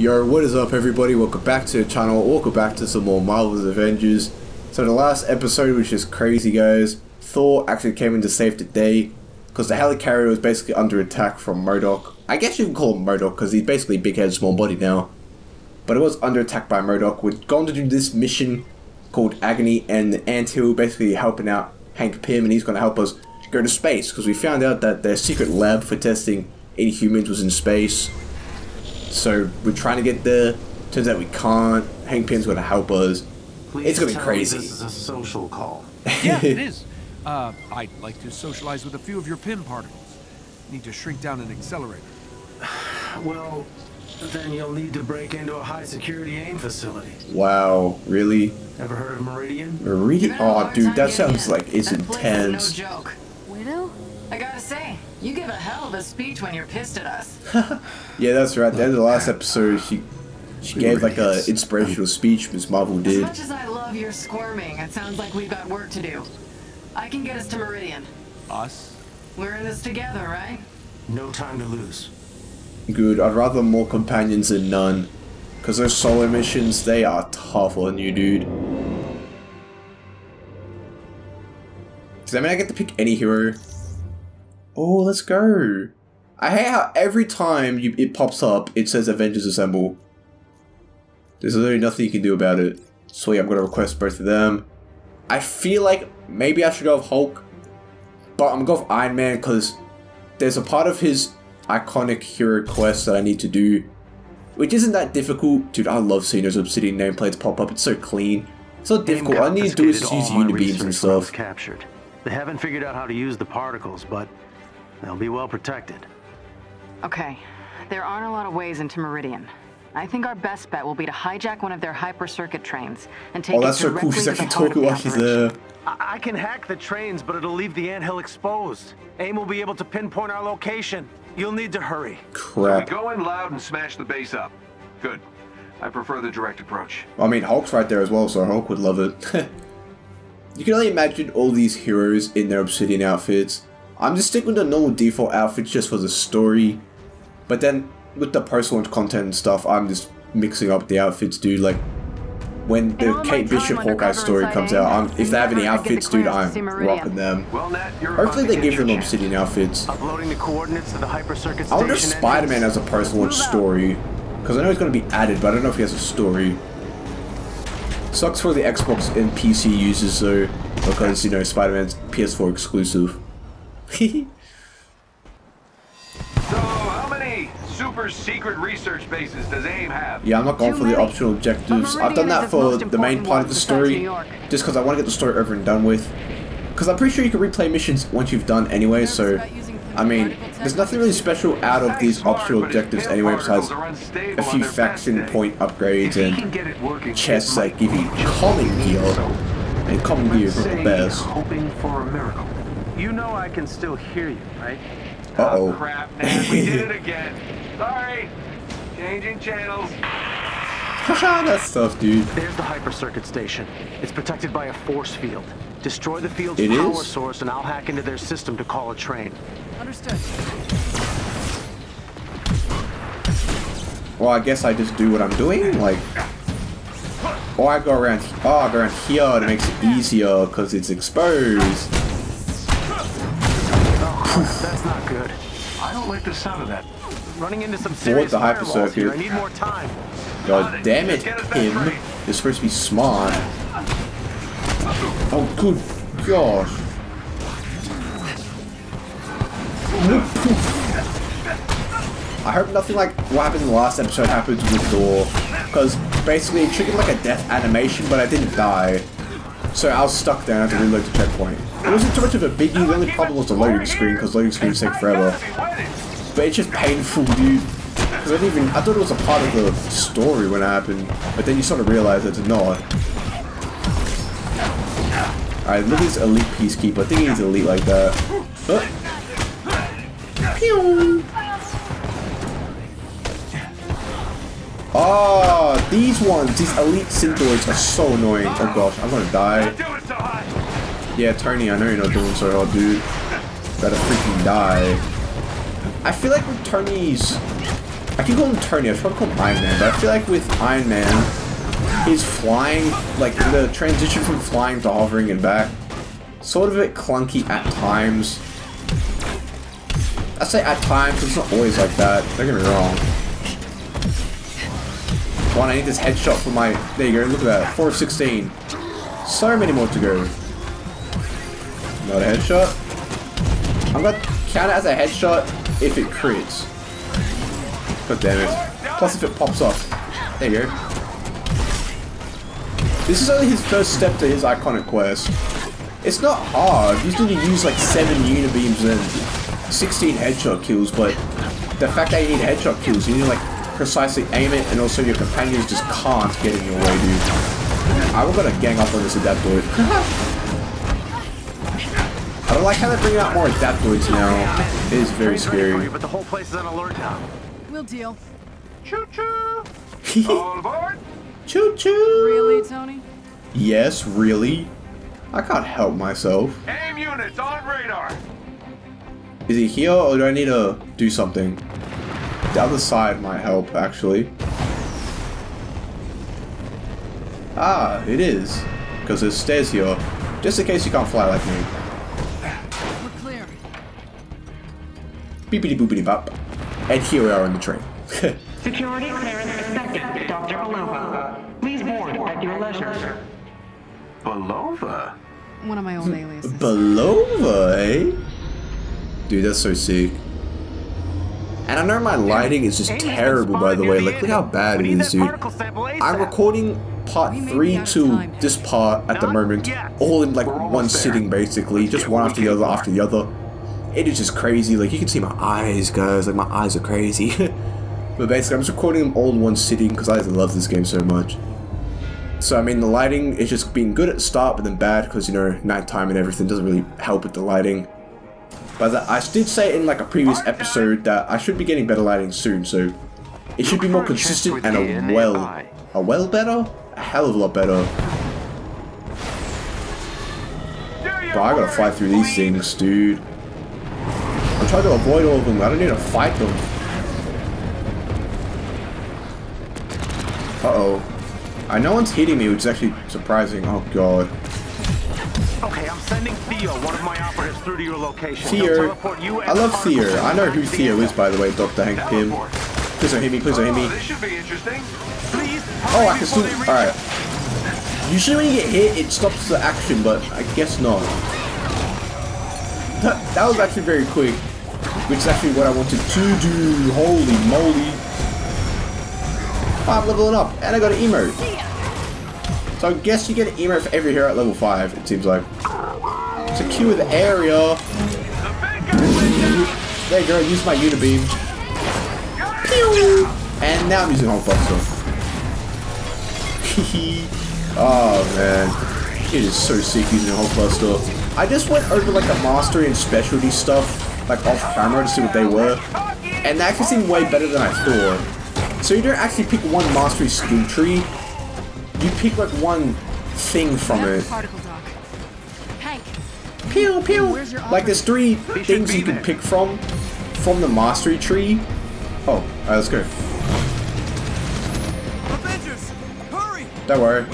Yo, what is up everybody, welcome back to the channel, welcome back to some more Marvel's Avengers. So the last episode, which is crazy guys, Thor actually came in to save the day, because the helicarrier was basically under attack from MODOK. I guess you can call him MODOK, because he's basically big head, small body now. But it was under attack by MODOK. We're going to do this mission called Agony, and the Anthill basically helping out Hank Pym, and he's going to help us go to space, because we found out that their secret lab for testing any humans was in space. So we're trying to get there. Turns out we can't. Hank Pym's going to help us. Please, it's going to be crazy. This is a social call. Yeah, it is. I'd like to socialize with a few of your Pym particles. Need to shrink down an accelerator. Well, then you'll need to break into a high-security AIM facility. Wow, really? Ever heard of Meridian? Meridian? Oh, dude, that sounds like it's intense. No joke. Widow? I gotta say, you give a hell of a speech when you're pissed at us. Yeah, that's right. At the end of the last episode, she gave like an inspirational speech, Ms Marvel did. As much as I love your squirming, it sounds like we've got work to do. I can get us to Meridian. Us? We're in this together, right? No time to lose. Good. I'd rather more companions than none. Because those solo missions, they are tough on you, dude. Does that mean I get to pick any hero? Oh, let's go. I hate how every time it pops up, it says Avengers Assemble. There's literally nothing you can do about it. So yeah, I'm going to request both of them. I feel like maybe I should go with Hulk. But I'm going to go with Iron Man because there's a part of his iconic hero quest that I need to do, which isn't that difficult. Dude, I love seeing those Obsidian nameplates pop up. It's so clean. It's not difficult. All I need to do is use Unibeams and stuff. Captured. They haven't figured out how to use the particles, but they'll be well protected. Okay, there aren't a lot of ways into Meridian. I think our best bet will be to hijack one of their hypercircuit trains and take it directly to the heart of the operation. I can hack the trains, but it'll leave the anthill exposed. AIM will be able to pinpoint our location. You'll need to hurry. Crap. So we go in loud and smash the base up. Good. I prefer the direct approach. I mean, Hulk's right there as well, so Hulk would love it. You can only imagine all these heroes in their Obsidian outfits. I'm just sticking with the normal default outfits just for the story. But then, with the post-launch content and stuff, I'm just mixing up the outfits, dude. Like, when the Kate Bishop Hawkeye story comes out, if they have any outfits, dude, I'm rocking them. Well, Nat, hopefully they give them Obsidian outfits. Uploading the coordinates to the hypercircuit. I wonder if Spider-Man has a post-launch story. Because I know it's going to be added, but I don't know if he has a story. Sucks for the Xbox and PC users though, because, you know, Spider-Man's PS4 exclusive. So, how many super-secret research bases does AIM have? Yeah, I'm not going for the optional objectives. I've done that for the main part of the story, just because I want to get the story over and done with. Because I'm pretty sure you can replay missions once you've done anyway, so, I mean, there's nothing really special out of these optional objectives anyway, besides a few faction point upgrades and chests that give you common gear, and common gear from the best. You know I can still hear you, right? Uh-oh. Oh, crap, man. We did it again. Sorry. Changing channels. Haha, that's tough, dude. There's the hypercircuit station. It's protected by a force field. Destroy the field's power source and I'll hack into their system to call a train. Understood. Well, I guess I just do what I'm doing, like... Or I go around... Oh, I go around here and it makes it easier because it's exposed. That's not good. I don't like the sound of that. Running into some serious firewalls here. I need more time. God damn it, Pym. You're supposed to be smart. Oh, good gosh. I hope nothing like what happened in the last episode happens with Thor. Because basically it triggered like a death animation, but I didn't die. So I was stuck there and I had to reload the checkpoint. It wasn't too much of a biggie, the only problem was the loading screen, because loading screens take forever. But it's just painful, dude. Because I thought it was a part of the story when it happened, but then you sort of realize it's not. Alright, look at this elite peacekeeper. I think he's elite like that. Oh, these ones, these elite synthoids are so annoying. Oh gosh, I'm gonna die. Yeah, Tony, I know you're not doing so hard, dude. Gotta freaking die. I feel like with Tony's I keep calling him Tony, I should probably call him Iron Man, but I feel like with Iron Man, his flying, like the transition from flying to hovering and back, sort of a bit clunky at times. I say at times, because it's not always like that, don't get me wrong. One, I need this headshot for my, there you go, look at that, 4 of 16. So many more to go. Not a headshot. I'm gonna count it as a headshot if it crits. God damn it. Plus if it pops off. There you go. This is only his first step to his iconic quest. It's not hard. Usually you use like 7 Unibeams and 16 headshot kills, but the fact that you need headshot kills, you need like precisely aim it, and also your companions just can't get in your way, dude. I'm gonna gang up on this adaptoid. I don't like how they're bringing out more adaptoids now. It is very scary. But the whole place is on alert now. We'll deal. Choo choo. All aboard. Choo choo. Really, Tony? Yes, really. I can't help myself. AIM units on radar. Is he here, or do I need to do something? The other side might help, actually. Ah, it is. Because there's stairs here. Just in case you can't fly like me. We're clear. Beepity boopity bop. And here we are on the train. Security clearance expected, Dr. Belova. Please board at your leisure. Belova? One of my old aliases. Belova, eh? Dude, that's so sick. And I know my lighting is just terrible, by the way. Like, look how bad it is, dude. I'm recording part 3 to this part at the moment, all in like one sitting, basically, just one after the other after the other. It is just crazy. Like, you can see my eyes, guys. Like, my eyes are crazy. But basically, I'm just recording them all in one sitting because I just love this game so much. So, I mean, the lighting is just being good at the start, but then bad because, you know, nighttime and everything doesn't really help with the lighting. But I did say in like a previous episode that I should be getting better lighting soon, so it should be more consistent and a hell of a lot better. But I gotta fly through these things, dude. I'm trying to avoid all of them. I don't need to fight them. Uh oh. No one's hitting me, which is actually surprising. Oh god. Okay, I'm sending Theo, one of my operatives, through to your location. Theo. I love Theo. I know who Theo is, by the way, Dr. Hank Pym. Please don't hit me, please don't hit me. This should be interesting. Oh, I can still... Alright. Usually when you get hit, it stops the action, but I guess not. That was actually very quick, which is actually what I wanted to do. Holy moly. I'm leveling up, and I got an emote. So I guess you get an emote for every hero at level 5, it seems like. Secure the area. There you go, use my Unibeam. Pew! And now I'm using Hulkbuster. Oh man. It is so sick using Hulkbuster. I just went over like the mastery and specialty stuff, like off camera to see what they were. And they actually seemed way better than I thought. So you don't actually pick one mastery skill tree. You pick like one thing from it. Pew pew. Like there's 3 things you can pick from the mastery tree. Oh, all right, let's go. Avengers, hurry! Don't worry.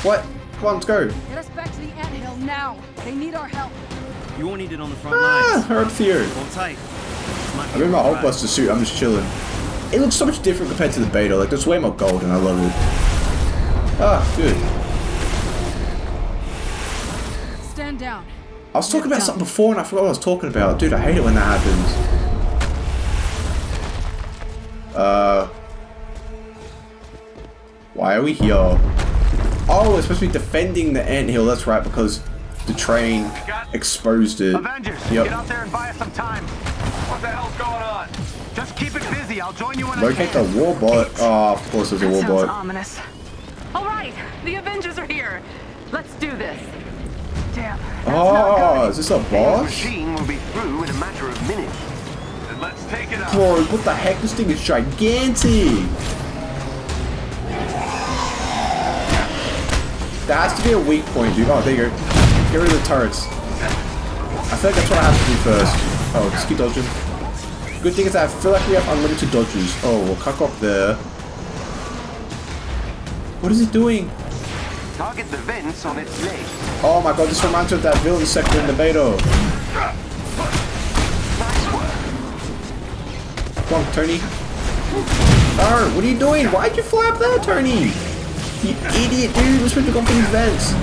What? Come on, let's go. Get us back to the anthill now. They need our help. You won't need it on the front lines. Herb Theory. Hold tight. I'm in my Hulkbuster suit. I'm just chilling. It looks so much different compared to the beta, like there's way more gold and I love it. Ah, good. Stand down. I was talking about something before and I forgot what I was talking about. Dude, I hate it when that happens. Why are we here? Oh, we're supposed to be defending the anthill, that's right, because the train exposed it. Avengers, get out there and buy us some time. What the hell's going on? Just keep it busy. I'll join you when locate the warbot. Oh, of course there's a warbot. Ominous. All right, the Avengers are here. Let's do this. Damn. Oh, is this a boss? Machine will be through in a matter of minutes. And let's take it out. Bro, what the heck? This thing is gigantic. That has to be a weak point, dude. Oh, there you go. Get rid of the turrets. I feel like that's what I have to do first. Oh, just keep dodging. Good thing is I feel like we have unlimited dodges. Oh, we'll cuck up there. What is it doing? Target the vents on its leg. Oh my god, this reminds me of that villain sector in the beta. Come on, Tony. Arr, what are you doing? Why'd you fly up there, Tony? You idiot, dude. We're supposed to go for these vents.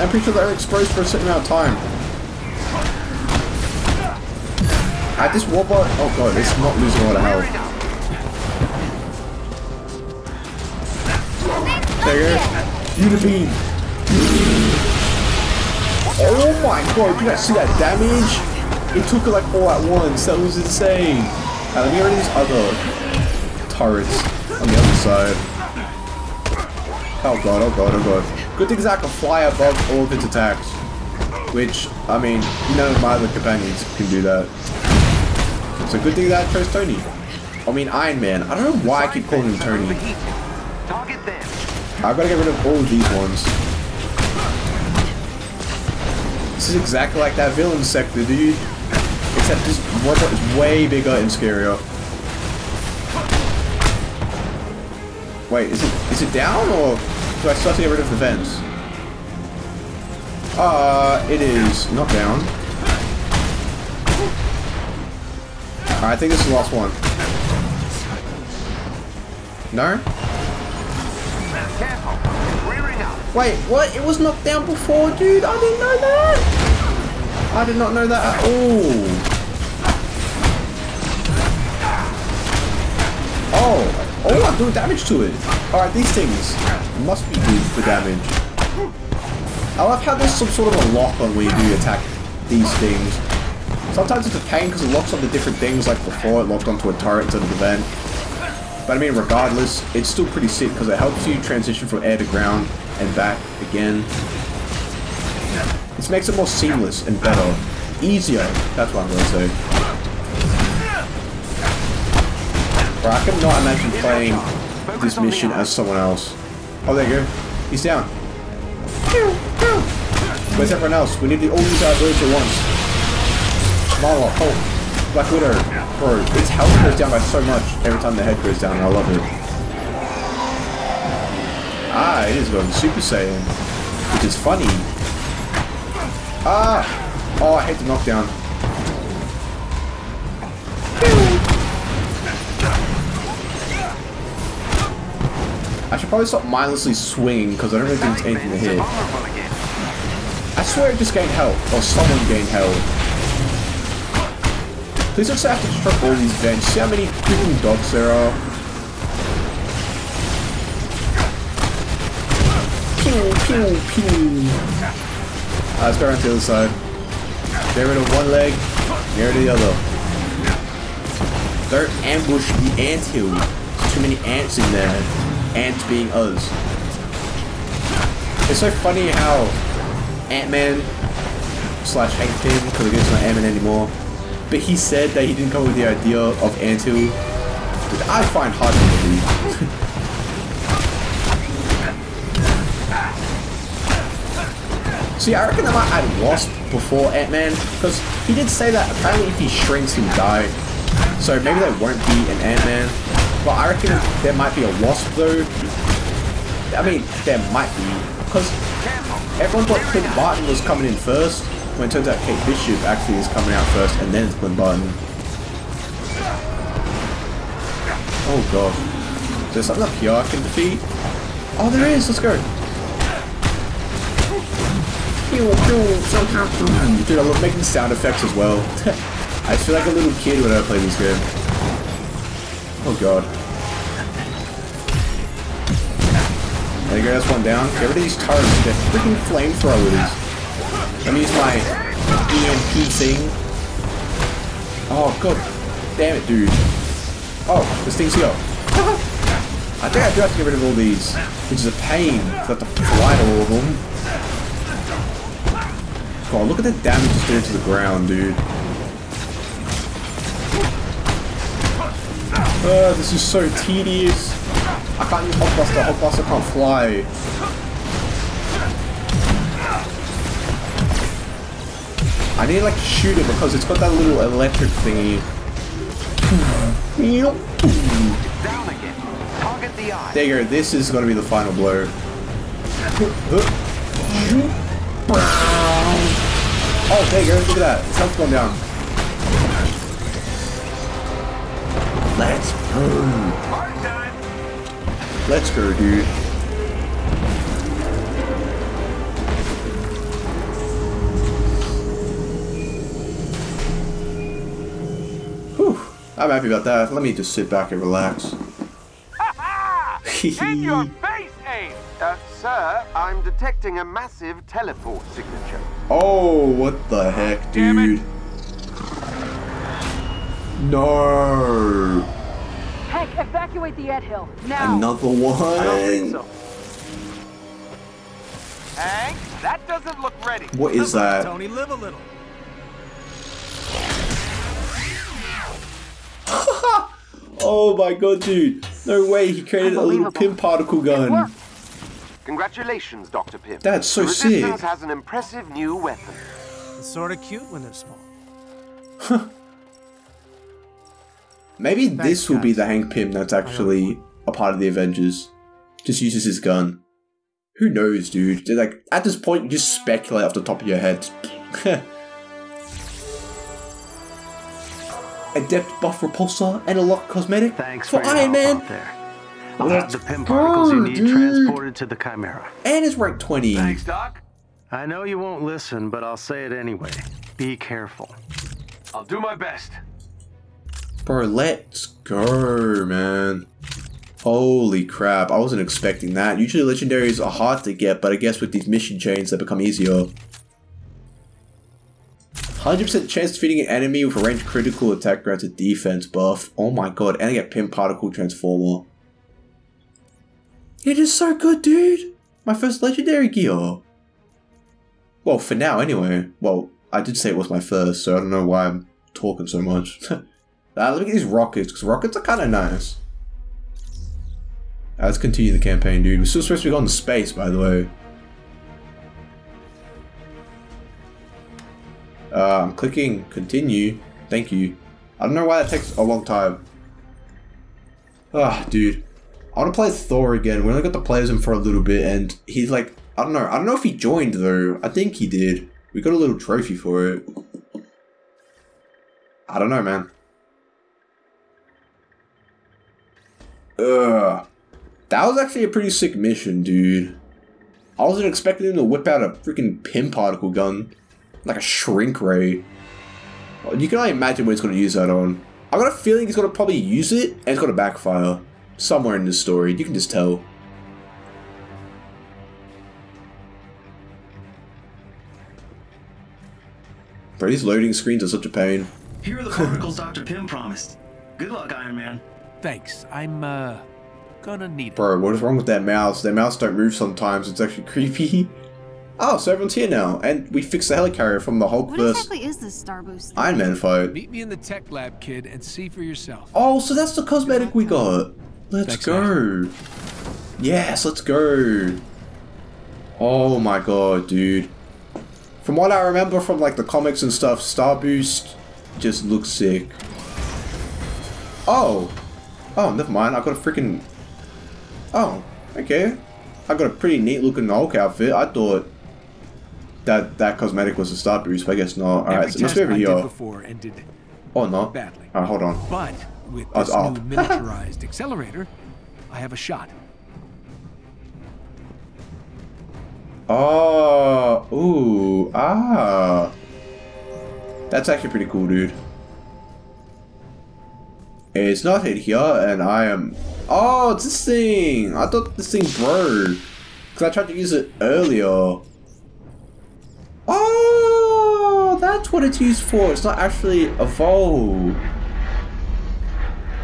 I'm pretty sure they're exposed for a certain amount of time. At this warbot, oh god, it's not losing all the health. There you go. Unibeam. Oh my god, you guys see that damage? It took it like all at once. That was insane. Now, let me get rid of these other turrets on the other side. Oh god, oh god, oh god. Good thing is I can fly above all of its attacks. Which, I mean, none of my other companions can do that. So good thing that I chose Tony. I mean, Iron Man. I don't know why I keep calling him Tony. I've got to get rid of all of these ones. This is exactly like that villain sector, dude. Except this robot is way bigger and scarier. Wait, is it down, or do I still have to get rid of the vents? It is not down. Alright, I think this is the last one. No? Wait, what? It was knocked down before, dude. I didn't know that. I did not know that at all. Oh. Oh, I'm doing damage to it. Alright, these things must be good for damage. I love how there's some sort of a lock on where you do attack these things. Sometimes it's a pain because it locks onto different things, like before it locked onto a turret instead of the vent. But I mean, regardless, it's still pretty sick because it helps you transition from air to ground and back again. This makes it more seamless and better. Easier, that's what I'm going to say. Bro, I cannot imagine playing this mission as someone else. Oh, there you go. He's down. Where's everyone else? We need to all use our ability at once. Marvel, Hulk, Black Widow, bro. Its health goes down by so much every time the head goes down. I love it. Ah, it is going Super Saiyan, which is funny. Ah, oh, I hate the knockdown. I should probably stop mindlessly swinging because I don't really think there's anything to hit. I swear it just gained health, or someone gained health. Please don't say I have to destruct all these vents. See how many freaking dogs there are. Pew, pew, pew. Let's go around to the other side. Get rid of one leg, get rid of the other. Don't ambush the anthill. There's too many ants in there. Ants being us. It's so funny how Ant-Man / Hank Pym, because I guess it's not Ant-Man anymore, but he said that he didn't come up with the idea of Anthill, which I find hard to believe. See, I reckon I might add Wasp before Ant-Man, because he did say that apparently if he shrinks he'll die, so maybe that won't be an Ant-Man. But I reckon there might be a Wasp though. I mean, there might be. Because everyone thought Clint Barton was coming in first, when it turns out Kate Bishop actually is coming out first, and then it's Clint Barton. Oh god. There's something up here I can defeat. Oh, there is. Let's go. Dude, I love making sound effects as well. I just feel like a little kid when I play this game. Oh god. There you go, that's one down. Get rid of these turrets, they're freaking flamethrowers. Let me use my EMP thing. Oh god damn it, dude. Oh, this thing's here. I think I do have to get rid of all these, which is a pain. I have to fly to all of them. God, look at the damage it's doing to the ground, dude. This is so tedious. I can't use Hulkbuster. Hulkbuster can't fly. I need to like shoot it because it's got that little electric thingy. Down again. Target the eye. There you go. This is going to be the final blow. Oh, there you go. Look at that. Stuff's gone down. Let's go. Let's go, dude. I'm happy about that. Let me just sit back and relax. In your face, AIM! Sir, I'm detecting a massive teleport signature. Oh, what the heck, dude? No! Heck, evacuate the Ed Hill now. Another one. I don't think so. Hank, that doesn't look ready. What is that? Tony, live a little. Oh my god, dude. No way he created a little Pym particle gun. Congratulations, Dr. Pym. That's so sick. The Resistance has an impressive new weapon. It's sort of cute when they're small. Maybe this will be the Hank Pym that's actually a part of the Avengers. Just uses his gun. Who knows, dude? They're like, at this point, you just speculate off the top of your head. Adept buff repulsor and a lock cosmetic. Thanks for Iron Man. I'll have the Pym particles you need transported to the Chimera. And it's rank 20. Thanks, Doc. I know you won't listen, but I'll say it anyway. Be careful. I'll do my best. Bro, let's go, man. Holy crap. I wasn't expecting that. Usually legendaries are hard to get, but I guess with these mission chains, they become easier. 100% chance defeating an enemy with a range critical attack grants a defense buff. Oh my god, and I get Pym Particle Transformer. You're just so good, dude! My first legendary gear! Well, for now anyway. Well, I did say it was my first, so I don't know why I'm talking so much. Let me get these rockets, because rockets are kind of nice. Let's continue the campaign, dude. We're still supposed to be going to space, by the way. I'm clicking continue. Thank you. I don't know why that takes a long time. Ah, dude. I want to play Thor again. We only got to play as him for a little bit, and he's like, I don't know. I don't know if he joined, though. I think he did. We got a little trophy for it. I don't know, man. Ugh. That was actually a pretty sick mission, dude. I wasn't expecting him to whip out a freaking Pym particle gun. Like a shrink ray. You can only imagine what he's going to use that on. I've got a feeling he's going to probably use it, and it's going to backfire. Somewhere in this story, you can just tell. Bro, these loading screens are such a pain. Here are the particles Dr. Pym promised. Good luck, Iron Man. Thanks, I'm gonna need it. Bro, what is wrong with that mouse? Their mouse don't move sometimes, it's actually creepy. Oh, so everyone's here now, and we fixed the helicarrier from the Hulk versus Iron Man fight. Meet me in the tech lab, kid, and see for yourself. Oh, so that's the cosmetic we got. Let's go. Yes, let's go. Oh my god, dude. From what I remember from like the comics and stuff, Star Boost just looks sick. Oh. Oh, never mind. I got a freaking... Oh, okay. I got a pretty neat looking Hulk outfit. I thought... That cosmetic was a Star Boost, but I guess not. Alright, so let's move over here. Oh, no. Badly. Alright, hold on. But with this new miniaturized accelerator, I have a shot. Oh, ooh, ah. That's actually pretty cool, dude. It's not in here, and I am... Oh, it's this thing! I thought this thing broke. Because I tried to use it earlier. Oh, that's what it's used for. It's not actually evolved.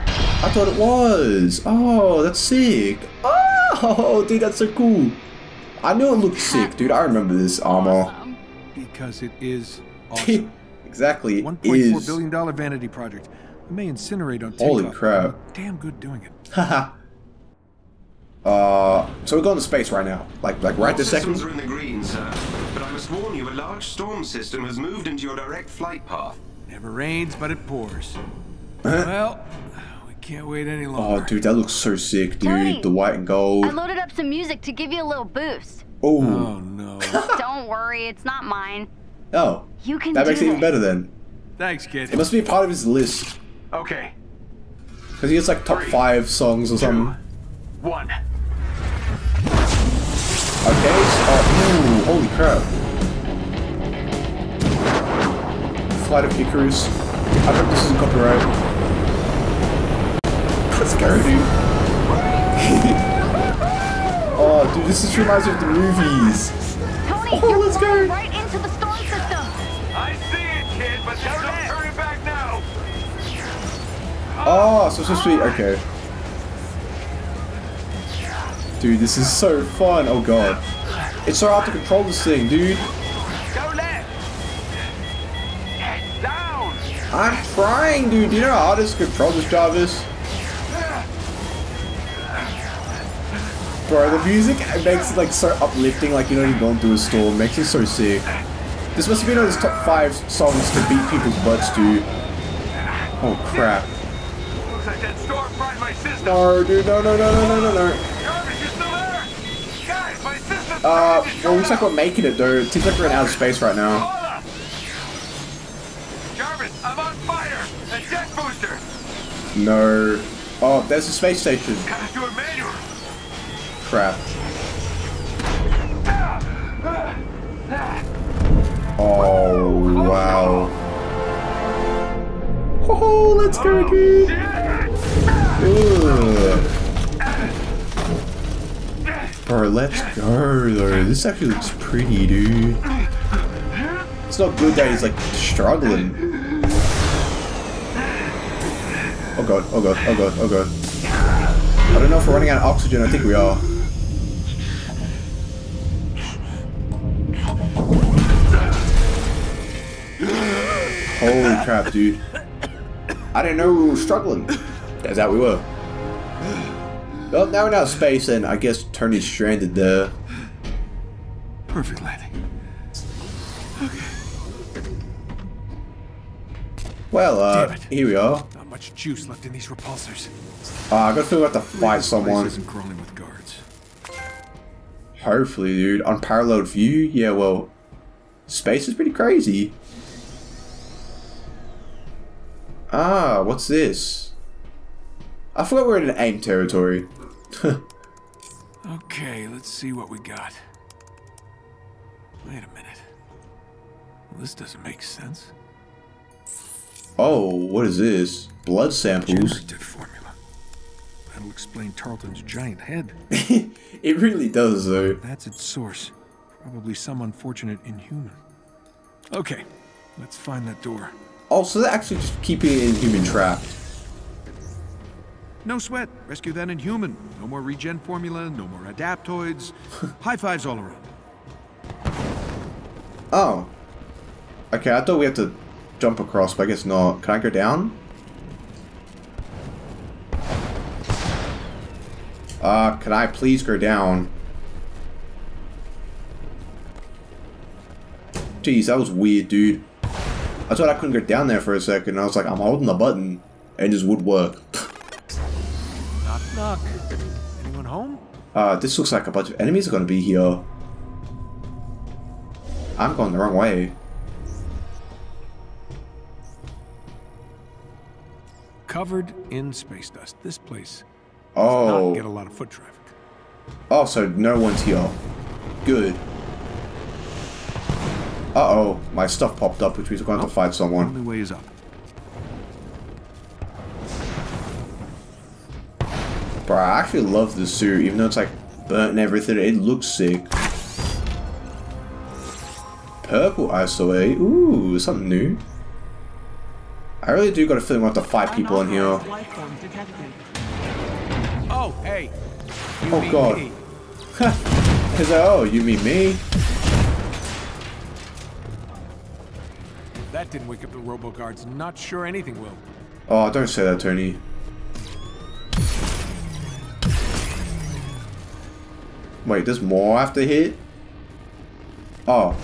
I thought it was. Oh, that's sick. Oh, dude, that's so cool. I knew it looked sick, dude. I remember this armor. Because it is awesome. Exactly, it is. $1.4 billion vanity project. I may incinerate on TikTok. Holy crap. Damn good doing it. Haha. So we're going to space right now. Like right this second. Systems are in the green, sir. But I must warn you, a large storm system has moved into your direct flight path. Never rains, but it pours. Well, we can't wait any longer. Oh, dude, that looks so sick, dude. Tony, the white and gold. I loaded up some music to give you a little boost. Oh, oh no. Don't worry, it's not mine. Oh, you can that makes it even better then. Thanks, kid. It must be part of his list. Okay. Because he has like top 5 songs or something. 1. Okay, so, ooh, holy crap. Flight of Icarus. I hope this isn't copyright. Let's go, dude. Oh, dude, this just reminds me of the movies. Tony, oh, let's go. Right into the storm system. I see it, kid, but don't hurry back now. Oh, so sweet. Okay. Dude, this is so fun. Oh, God. It's so hard to control this thing, dude. I'm trying, dude. Do you know how hard it is to control this, Jarvis? Bro, the music makes it like so uplifting, like you know you're going through a storm. Makes it so sick. This must have been one of his top 5 songs to beat people's butts, dude. Oh crap! Looks like that storm fried my system. No, dude, no. Jarvis, you still there? Guys, my system's well, looks like we're making it though. It seems like we're in outer space right now. I'm on fire! A jet booster! No. Oh, there's a space station. Gotta do a manual. Crap. Oh, wow. Oh, let's go, dude. Ugh. Bro, let's go, though. This actually looks pretty, dude. It's not good that he's, like, struggling. Oh god, oh god, oh god, oh god. I don't know if we're running out of oxygen, I think we are. Holy crap, dude. I didn't know we were struggling. That's how we were. Well, now we're out of space and I guess Tony's stranded there. Perfect landing. Okay. Well, here we are. Much juice left in these repulsors. I gotta feel we have to fight someone. This isn't crawling with guards. Hopefully, dude. Unparalleled view? Yeah, well, space is pretty crazy. Ah, what's this? I forgot we're in an AIM territory. Okay, let's see what we got. Wait a minute. Well, this doesn't make sense. Oh, what is this? Blood samples. Formula. That'll explain Tarleton's giant head. It really does, though. That's its source. Probably some unfortunate inhuman. Okay, let's find that door. Oh, so they're actually just keeping an inhuman trapped. No sweat. Rescue that inhuman. No more regen formula, no more adaptoids. High fives all around. Oh. Okay, I thought we had to jump across, but I guess not. Can I go down? Can I please go down? Jeez, that was weird, dude. I thought I couldn't go down there for a second. I was like, I'm holding the button, and it just would work. Knock, knock. Anyone home? This looks like a bunch of enemies are gonna be here. I'm going the wrong way. Covered in space dust. This place. Oh, not get a lot of foot traffic. Oh, so no one's here. Good. Uh-oh, my stuff popped up, which means we're going to fight someone. Only way is up. Bro, I actually love this suit, even though it's like burnt and everything. It looks sick. Purple ISO-8. Ooh, something new. I really do got a feeling we'll have to fight people in here. Oh, hey. Oh, God. He's like, oh, you mean me? That didn't wake up the robo-guards. Not sure anything will. Oh, don't say that, Tony. Wait, there's more I have to hit? Oh.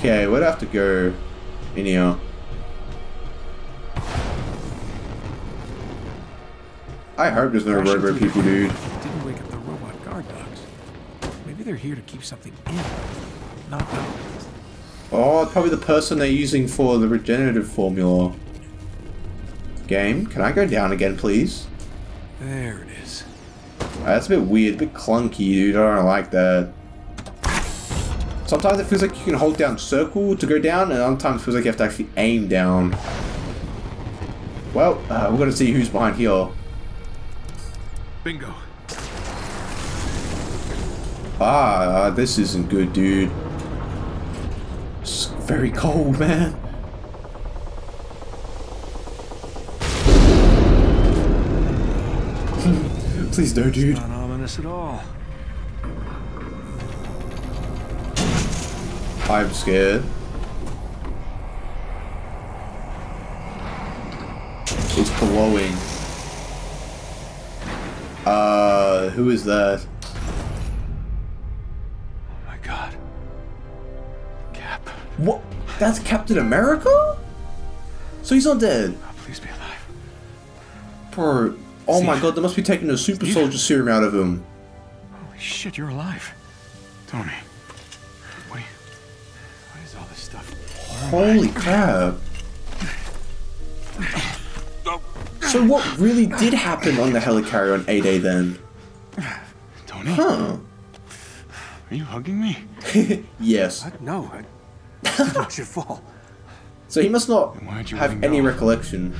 Okay, we'll have to go in here. I hope there's no roadblock people, dude. Didn't wake up the robot guard dogs. Maybe they're here to keep something in. Not out. Oh, probably the person they're using for the regenerative formula. Game, can I go down again, please? There it is. Wow, that's a bit weird, a bit clunky, dude. I don't like that. Sometimes it feels like you can hold down circle to go down, and other times it feels like you have to actually aim down. Well, we're going to see who's behind here. Bingo. Ah, this isn't good, dude. It's very cold, man. Please don't, dude. It's not ominous at all. I'm scared. It's glowing. Who is that? Oh my god. Cap. What? That's Captain America? So he's not dead. Oh, please be alive. Bro, oh my god, they must be taking the super soldier serum out of him. Holy shit, you're alive. Tony. What is all this stuff? Holy crap. So what really did happen on the helicarrier on A-Day then? Tony? Huh. Are you hugging me? Yes. No, I watched it fall. So he must not have any recollection.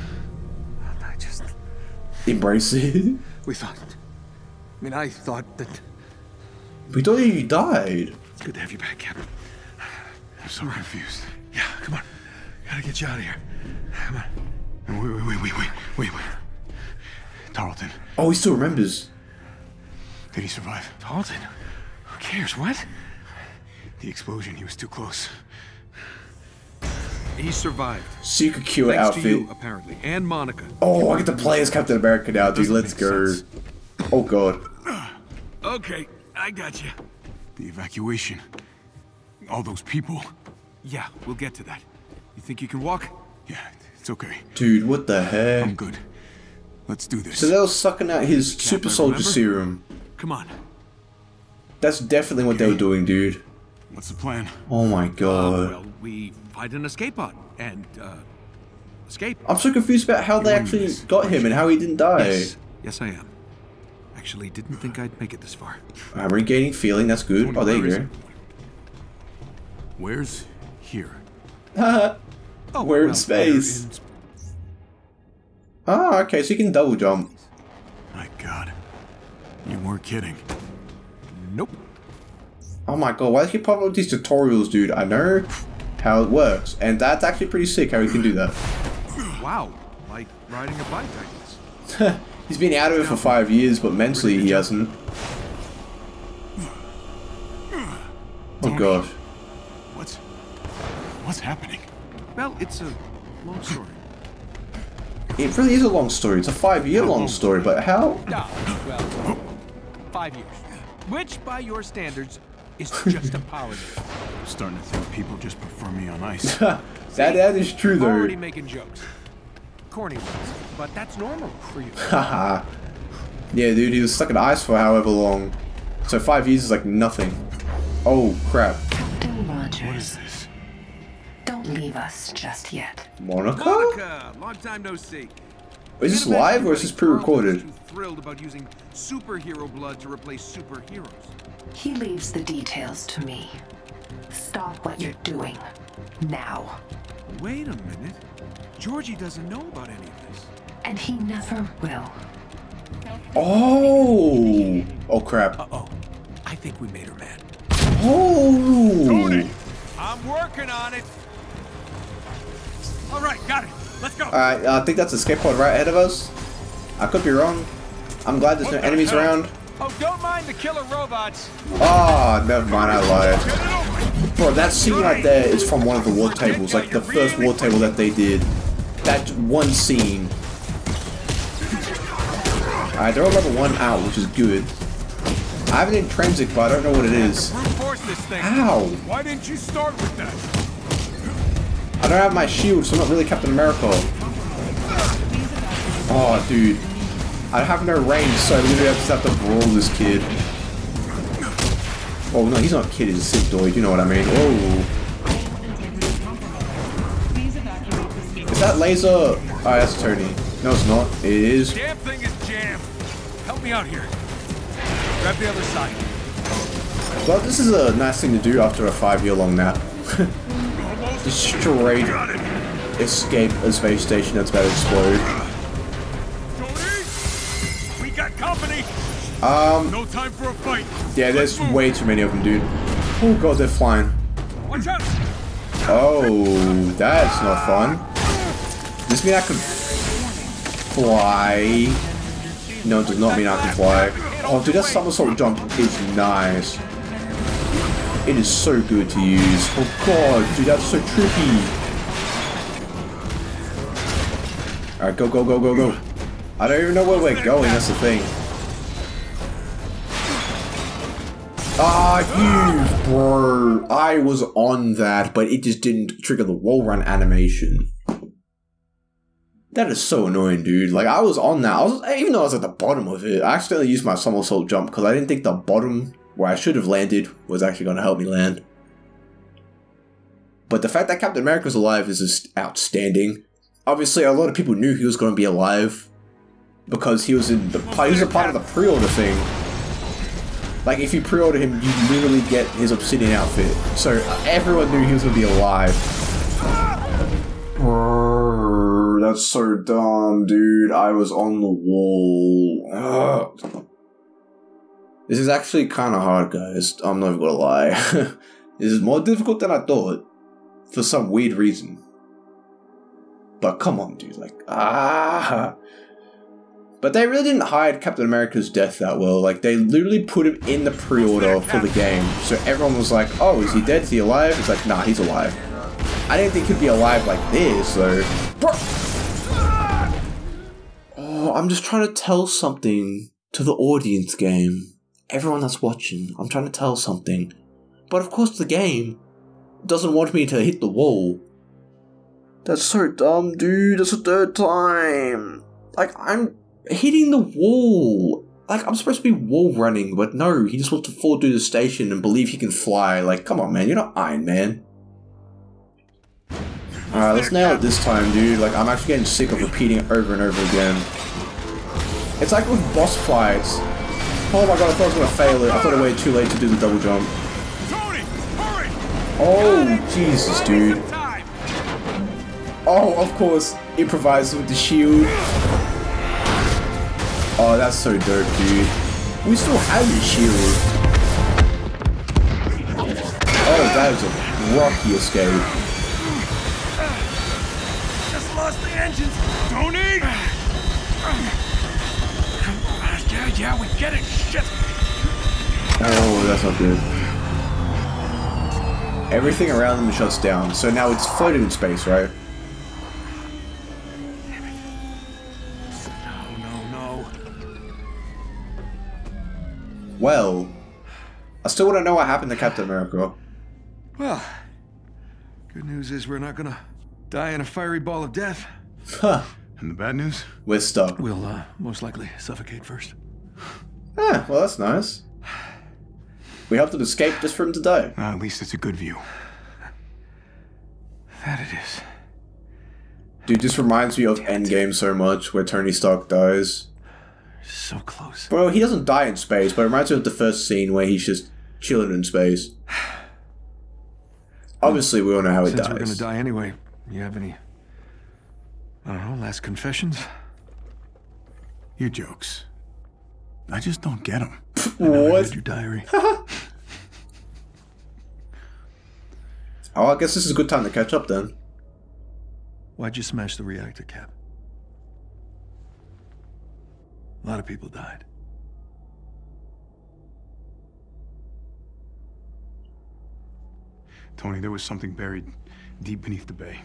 I just... Embrace it? We thought... I mean, I thought that... We thought you died. It's good to have you back, Captain. I'm so confused. Yeah, come on. Gotta get you out of here. Come on. Wait. Tarleton. Oh, he still remembers. Did he survive? Tarleton? Who cares? What? The explosion, he was too close. He survived. Secret cure outfit. You, apparently, and Monica. Oh, I get to play as Captain America now, dude. Let's go. Sense. Oh, God. Okay, I got you. The evacuation. All those people. Yeah, we'll get to that. You think you can walk? Yeah. It's okay. Dude, what the heck? I'm good. Let's do this. So they were sucking out his super soldier serum. Come on. That's definitely what they were doing, dude. What's the plan? Oh my god. Well, we fight an escape pod and escape. I'm so confused about how they actually got him and how he didn't die. Yes, I am. Actually, didn't think I'd make it this far. I'm regaining feeling. That's good. Oh, there you go. Where's here? Oh, we're in space. Ah, okay, so you can double jump. My god. You weren't kidding. Nope. Oh my god, why do you pop up these tutorials, dude? I know how it works. And that's actually pretty sick how you can do that. Wow, like riding a bike, I guess. He's been out of it for 5 years, but mentally he hasn't. Oh gosh. What's happening? Well, it's a long story. It really is a long story. It's a 5-year-long story, but how? No, well, 5 years. Which, by your standards, is just a power move. I'm starting to think people just prefer me on ice. that is true, though. Already making jokes. Corny ones, but that's normal for you. Haha. Yeah, dude, he was stuck in ice for however long. So 5 years is like nothing. Oh, crap. Captain Rogers. What is this? Don't leave us just yet. Monica? Long time no see. Is this live or is this pre-recorded? Thrilled about using superhero blood to replace superheroes. He leaves the details to me. Stop what you're doing now. Wait a minute. Georgie doesn't know about any of this. And he never will. Oh! Oh crap. Uh-oh. I think we made her mad. Oh! Tony! I'm working on it. All right, got it. Let's go. All right, I think that's a escape pod right ahead of us. I could be wrong. I'm glad there's no enemies around. Oh, don't mind the killer robots. Oh, never mind. I lied. Bro, that scene right there is from one of the war tables, like the first war table that they did. That one scene. All right, they're all level 1 out, which is good. I have an intrinsic, but I don't know what it is. Ow! Why didn't you start with that? I don't have my shield, so I'm not really Captain America. Oh, dude. I have no range, so I'm gonna have to brawl this kid. Oh, no, he's not a kid, he's a synthoid, you know what I mean. Oh. Is that laser? Oh, that's Tony. No, it's not. It is. Damn thing is jammed. Help me out here. Grab the other side. Well, this is a nice thing to do after a 5-year-long nap. Just straight escape a space station that's about to explode. We got company. No time for a fight. Yeah, there's way too many of them, dude. Oh god, they're flying. Watch out. Oh, that's not fun. Does this mean I could fly? No, it does not mean I can fly. Oh, dude, that somersault jump is nice. It is so good to use. Oh god, dude, that's so tricky. Alright, go, go, go, go, go. I don't even know where we're going, that's the thing. Ah, you, bro. I was on that, but it just didn't trigger the wall run animation. That is so annoying, dude. Like, I was on that. Even though I was at the bottom of it, I accidentally used my somersault jump because I didn't think the bottom where I should have landed was actually going to help me land. But the fact that Captain America's alive is just outstanding. Obviously, a lot of people knew he was going to be alive because he was in the he was a part of the pre-order thing. Like, if you pre-order him, you literally get his Obsidian outfit. So everyone knew he was going to be alive. Brrr, that's so dumb, dude. I was on the wall. Ugh. This is actually kind of hard, guys. I'm not gonna lie. This is more difficult than I thought. For some weird reason. But come on, dude. Like, ah. But they really didn't hide Captain America's death that well. Like, they literally put him in the pre-order for the game. So everyone was like, oh, is he dead? Is he alive? It's like, nah, he's alive. I didn't think he'd be alive like this, so... Oh, I'm just trying to tell something to the audience, game. Everyone that's watching, I'm trying to tell something. But of course the game doesn't want me to hit the wall. That's so dumb, dude. That's the third time. Like, I'm hitting the wall. Like, I'm supposed to be wall running, but no, he just wants to fall through the station and believe he can fly. Like, come on, man. You're not Iron Man. Alright, let's nail it this time, dude. Like, I'm actually getting sick of repeating it over and over again. It's like with boss fights. Oh my god, I thought I was going to fail it. I thought it was way too late to do the double jump. Oh, Jesus, dude. Oh, of course, improvises with the shield. Oh, that's so dope, dude. We still have the shield. Oh, that was a rocky escape. Just lost the engines. Don't need. Yeah, we get it, shit! Oh, that's not good. Everything around them shuts down, so now it's floating in space, right? Damn it. No. Well, I still want to know what happened to Captain America. Well, good news is we're not gonna die in a fiery ball of death. Huh. And the bad news? We're stuck. We'll, most likely suffocate first. Ah, well, that's nice. We helped him escape just for him to die. At least it's a good view. That it is. Dude, this reminds me of Endgame so much, where Tony Stark dies. So close. Bro, he doesn't die in space, but it reminds me of the first scene where he's just chilling in space. Obviously, we all know how he dies. Since we're gonna die anyway, you have any... I don't know, last confessions? Your jokes. I just don't get them. What? I read your diary. Oh, I guess this is a good time to catch up then. Why'd you smash the reactor, Cap? A lot of people died. Tony, there was something buried deep beneath the bay.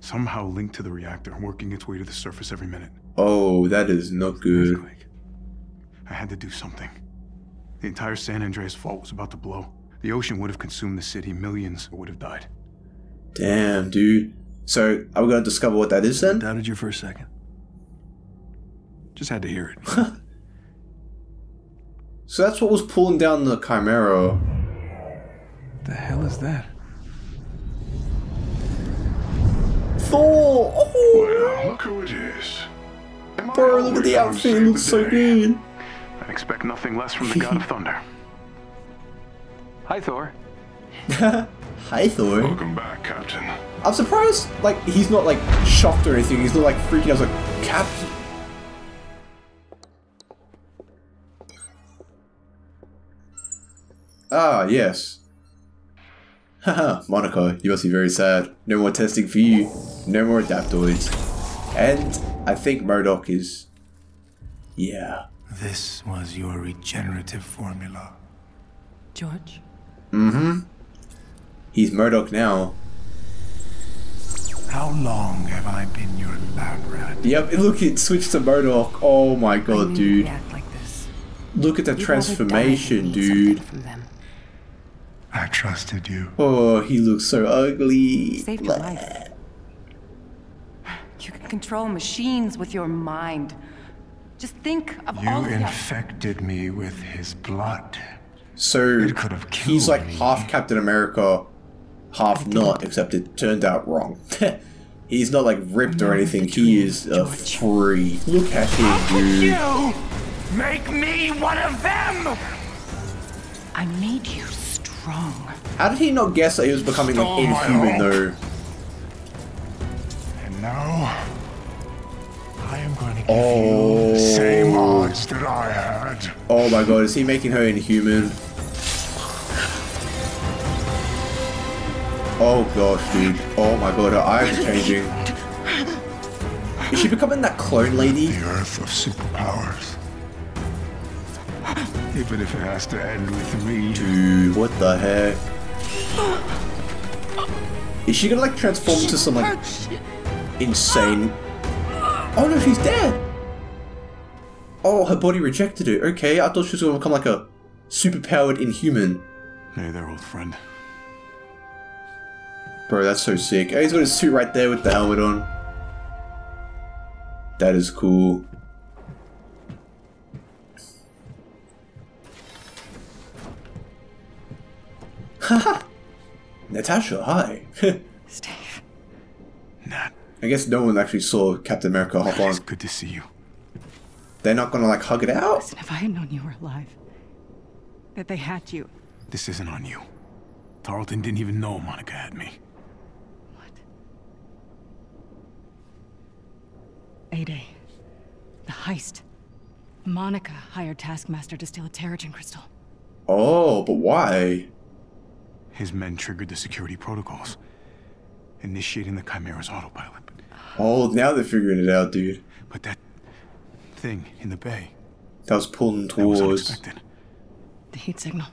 Somehow linked to the reactor, working its way to the surface every minute. Oh, that is not good. Earthquake. I had to do something. The entire San Andreas fault was about to blow. The ocean would have consumed the city. Millions would have died. Damn, dude. So, are we going to discover what that is then? Doubted you for a second. Just had to hear it. So that's what was pulling down the Chimera. What the hell is that? Thor! Oh! Well, look who it is. Bro, look at the outfit. It looks so good. I expect nothing less from the God of Thunder. Hi, Thor. Hi, Thor. Welcome back, Captain. I'm surprised, like, he's not, like, shocked or anything. He's not, like, freaking out. I was like, Captain. Ah, yes. Haha, Monica, you must be very sad. No more testing for you. No more adaptoids. And I think MODOK is... yeah. This was your regenerative formula. George? Mm-hmm. He's MODOK now. How long have I been your lab rat? Yep, look, it switched to MODOK. Oh my god, dude. Like this. Look at the transformation, dude. I trusted you. Oh, he looks so ugly. Saved your life. You can control machines with your mind. Just think of all the... You infected me with his blood. So he's like half Captain America, half not, except it turned out wrong. He's not like ripped or anything. He is a free. Look at him, dude. How could you make me one of them? I made you strong. How did he not guess that he was becoming like inhuman though? And now I am going to give you the same odds that I had. Oh my god, is he making her inhuman? Oh gosh, dude. Oh my god, her eyes are changing. Is she becoming that clone lady? The earth of superpowers. Even if it has to end with me. Dude, what the heck? Is she gonna like transform into some like insane... Oh no, she's dead! Oh, her body rejected it. Okay, I thought she was going to become like a super-powered inhuman. Hey there, old friend. Bro, that's so sick. Oh, he's got his suit right there with the helmet on. That is cool. Haha! Natasha, hi! Steve. Nat. I guess no one actually saw Captain America hop on. It's good to see you. They're not gonna like hug it out? Listen, if I had known you were alive, that they had you. This isn't on you. Tarleton didn't even know Monica had me. What? 8A. The heist. Monica hired Taskmaster to steal a Terrigen crystal. Oh, but why? His men triggered the security protocols, initiating the Chimera's autopilot. Oh, now they're figuring it out, dude. But that thing in the bay. That was pulling towards... That was unexpected. The heat signal.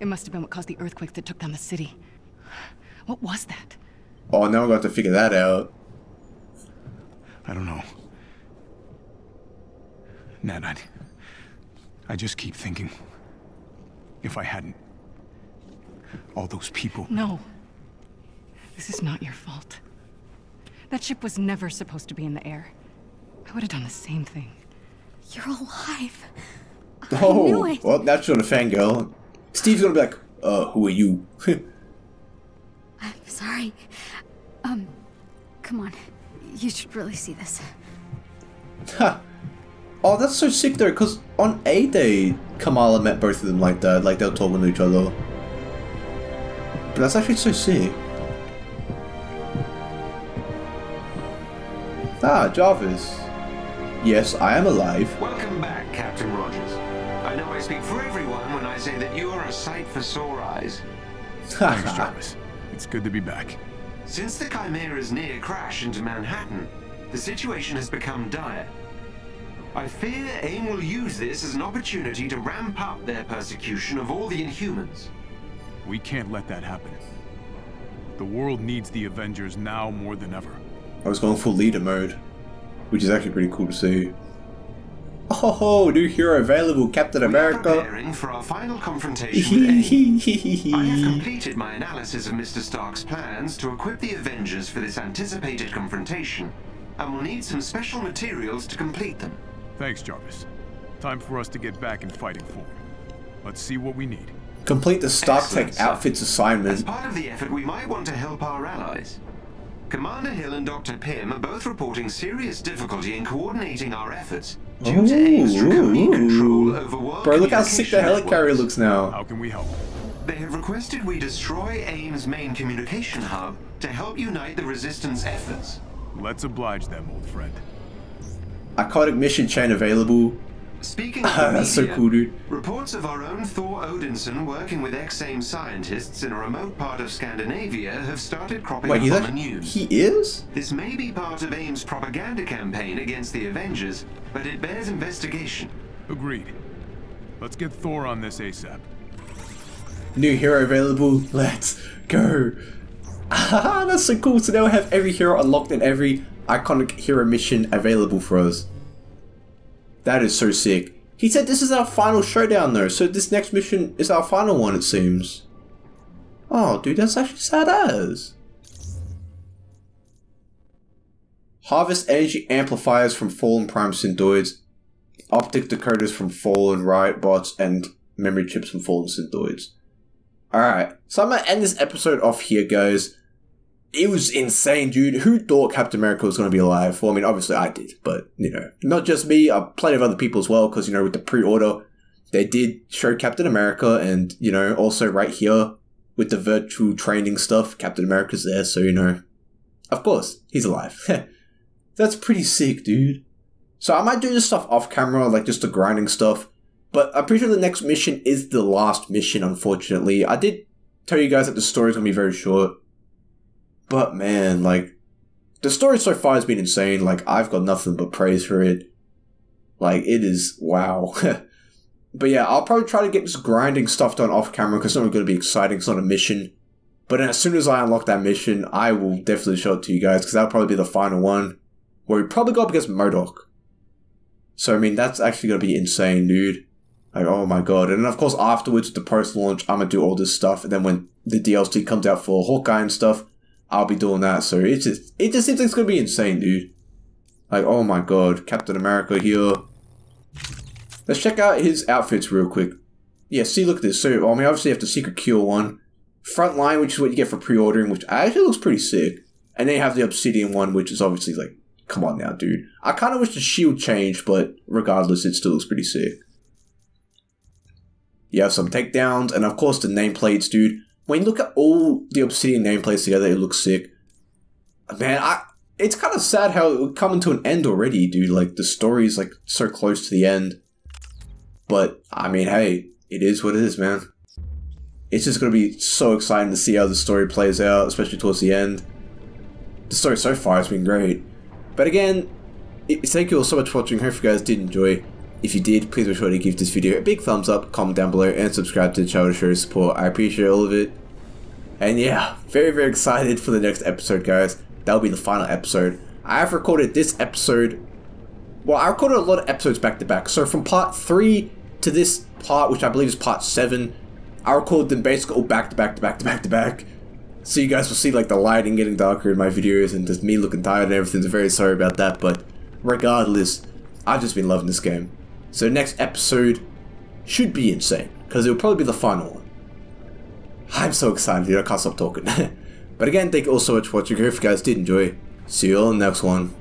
It must have been what caused the earthquake that took down the city. What was that? Oh, now we're going to have to figure that out. I don't know. Nat, I just keep thinking. If I hadn't... all those people... No. This is not your fault. That ship was never supposed to be in the air. I would have done the same thing. You're alive. Oh, I knew it. Well, that's not a fangirl. Steve's gonna be like, who are you? I'm sorry. Come on. You should really see this. Ha! Oh, that's so sick though, because on A-Day, Kamala met both of them like that. Like, they were talking to each other. But that's actually so sick. Ah, Jarvis. Yes, I am alive. Welcome back, Captain Rogers. I know I speak for everyone when I say that you are a sight for sore eyes. Thanks, Jarvis. It's good to be back. Since the Chimera's near crash into Manhattan, the situation has become dire. I fear AIM will use this as an opportunity to ramp up their persecution of all the Inhumans. We can't let that happen. The world needs the Avengers now more than ever. I was going full leader mode, which is actually pretty cool to see. Oh, new hero available, Captain America. We are preparing for our final confrontation with AIM. I have completed my analysis of Mr. Stark's plans to equip the Avengers for this anticipated confrontation, and will need some special materials to complete them. Thanks, Jarvis. Time for us to get back in fighting form. Let's see what we need. Complete the Stark Tech Outfits assignment. As part of the effort, we might want to help our allies. Commander Hill and Dr. Pym are both reporting serious difficulty in coordinating our efforts due to AIM's draconian control over world. Bro, look how sick the helicarrier looks now. How can we help? They have requested we destroy AIM's main communication hub to help unite the resistance efforts. Let's oblige them, old friend. Iconic mission chain available. Speaking of media, that's so cool, dude. Reports of our own Thor Odinson working with ex-AIM scientists in a remote part of Scandinavia have started cropping up on the news. He is? This may be part of AIM's propaganda campaign against the Avengers, but it bears investigation. Agreed. Let's get Thor on this ASAP. New hero available. Let's go. That's so cool. So now we have every hero unlocked and every iconic hero mission available for us. That is so sick. He said this is our final showdown though, so this next mission is our final one, it seems. Oh dude, that's actually sad as. Harvest energy amplifiers from fallen prime synthoids, optic decoders from fallen riot bots, and memory chips from fallen synthoids. Alright, so I'm gonna end this episode off here, guys. It was insane, dude. Who thought Captain America was going to be alive? Well, I mean, obviously I did, but, you know, not just me, plenty of other people as well, because, you know, with the pre-order, they did show Captain America, and, you know, also right here with the virtual training stuff, Captain America's there, so, you know, of course, he's alive. That's pretty sick, dude. So I might do this stuff off camera, like just the grinding stuff, but I'm pretty sure the next mission is the last mission, unfortunately. I did tell you guys that the story's going to be very short. But man, like, the story so far has been insane. Like, I've got nothing but praise for it. Like, it is, wow. But yeah, I'll probably try to get this grinding stuff done off camera because it's not really going to be exciting. It's not a mission. But as soon as I unlock that mission, I will definitely show it to you guys because that'll probably be the final one where we probably go up against MODOK. So, I mean, that's actually going to be insane, dude. Like, oh my god. And then, of course, afterwards, the post-launch, I'm going to do all this stuff. And then when the DLC comes out for Hawkeye and stuff, I'll be doing that, so it just seems like it's gonna be insane, dude. Like, oh my god, Captain America here. Let's check out his outfits real quick. Yeah, see, look at this. So, I mean, obviously you have the Secret Cure one. Frontline, which is what you get for pre-ordering, which actually looks pretty sick. And then you have the Obsidian one, which is obviously like, come on now, dude. I kind of wish the shield changed, but regardless, it still looks pretty sick. You have some takedowns, and of course the nameplates, dude. When you look at all the Obsidian nameplates together, it looks sick. Man, it's kind of sad how it would come to an end already, dude. Like, the story is, like, so close to the end. But, I mean, hey, it is what it is, man. It's just going to be so exciting to see how the story plays out, especially towards the end. The story so far has been great. But again, thank you all so much for watching. Hopefully you guys did enjoy. If you did, please be sure to give this video a big thumbs up, comment down below, and subscribe to the channel to show your support. I appreciate all of it. And yeah, very, very excited for the next episode, guys. That'll be the final episode. I have recorded this episode. Well, I recorded a lot of episodes back to back. So from part 3 to this part, which I believe is part 7, I recorded them basically all back to back to back to back to back. So you guys will see like the lighting getting darker in my videos and just me looking tired and everything. So very sorry about that, but regardless, I've just been loving this game. So next episode should be insane, because it'll probably be the final one. I'm so excited, dude. I can't stop talking. But again, thank you all so much for watching. If you guys did enjoy, see you all in the next one.